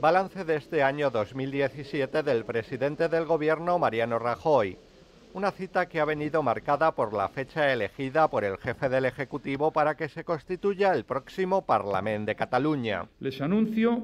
Balance de este año 2017 del presidente del Gobierno, Mariano Rajoy. Una cita que ha venido marcada por la fecha elegida por el jefe del Ejecutivo para que se constituya el próximo Parlament de Cataluña. Les anuncio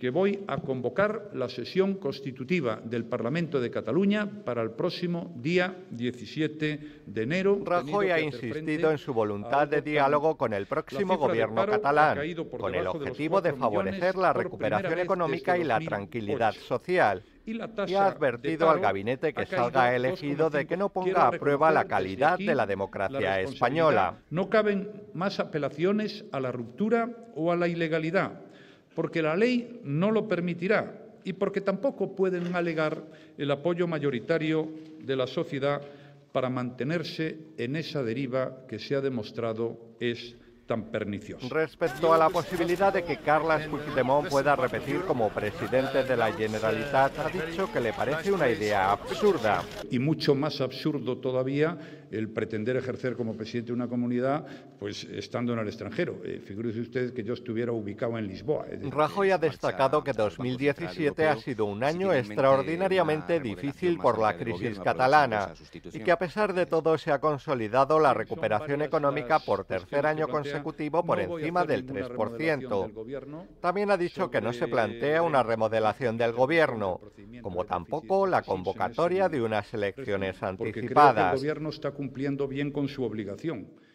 que voy a convocar la sesión constitutiva del Parlamento de Cataluña para el próximo día 17 de enero. Rajoy ha insistido en su voluntad de diálogo con el próximo gobierno catalán, con el objetivo de favorecer la recuperación económica y la tranquilidad social. Y ha advertido al gabinete que salga elegido de que no ponga a prueba la calidad de la democracia española. No caben más apelaciones a la ruptura o a la ilegalidad, porque la ley no lo permitirá y porque tampoco pueden alegar el apoyo mayoritario de la sociedad para mantenerse en esa deriva que se ha demostrado es tan perniciosa. Respecto a la posibilidad de que Carles Puigdemont pueda repetir como presidente de la Generalitat, ha dicho que le parece una idea absurda. Y mucho más absurdo todavía el pretender ejercer como presidente de una comunidad, pues estando en el extranjero. Figúrese usted que yo estuviera ubicado en Lisboa. Rajoy ha destacado que 2017 ha sido un año extraordinariamente difícil por la crisis catalana y que a pesar de todo se ha consolidado la recuperación económica por tercer año consecutivo por encima del 3%. También ha dicho que no se plantea una remodelación del gobierno, como tampoco la convocatoria de unas elecciones anticipadas. Está cumpliendo bien con su obligación.